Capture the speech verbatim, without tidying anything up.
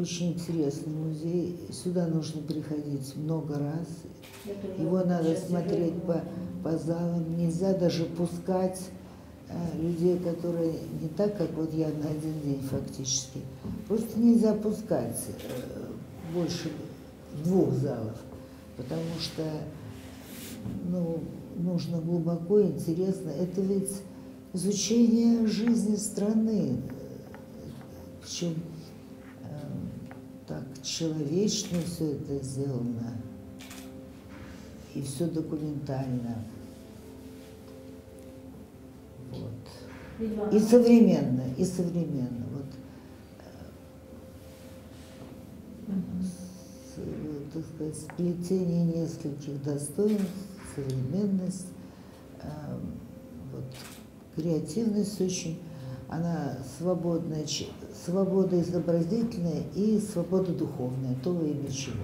Очень интересный музей. Сюда нужно приходить много раз. Его надо смотреть по, по залам. Нельзя даже пускать э, людей, которые не так, как вот я на один день фактически. Просто нельзя пускать э, больше двух залов, потому что ну, нужно глубоко, интересно. Это ведь изучение жизни страны, причем э, так человечно все это сделано, и все документально, вот. И современно, и современно, вот, с, так сказать, сплетение нескольких достоинств, современность, э, вот. Креативность очень, она свободная, свобода изобразительная и свобода духовная, то во имя чего.